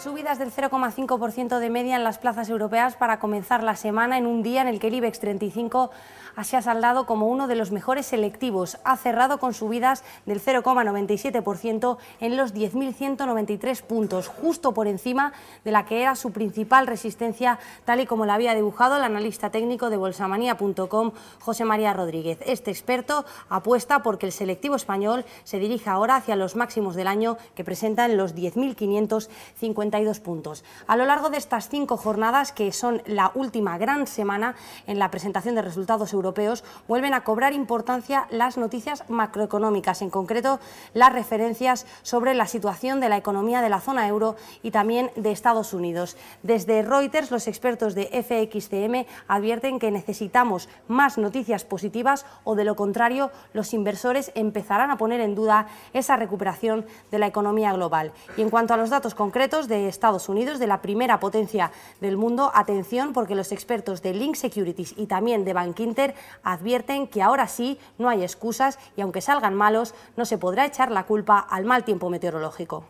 Subidas del 0,5% de media en las plazas europeas para comenzar la semana en un día en el que el IBEX 35 se ha saldado como uno de los mejores selectivos. Ha cerrado con subidas del 0,97% en los 10.193 puntos, justo por encima de la que era su principal resistencia, tal y como la había dibujado el analista técnico de bolsamanía.com, José María Rodríguez. Este experto apuesta porque el selectivo español se dirige ahora hacia los máximos del año, que presentan los 10.552 puntos. A lo largo de estas 5 jornadas, que son la última gran semana en la presentación de resultados europeos, vuelven a cobrar importancia las noticias macroeconómicas, en concreto las referencias sobre la situación de la economía de la zona euro y también de Estados Unidos. Desde Reuters, los expertos de FXCM advierten que necesitamos más noticias positivas o, de lo contrario, los inversores empezarán a poner en duda esa recuperación de la economía global. Y en cuanto a los datos concretos de Estados Unidos, de la primera potencia del mundo, atención, porque los expertos de Link Securities y también de Bankinter advierten que ahora sí no hay excusas y, aunque salgan malos, no se podrá echar la culpa al mal tiempo meteorológico.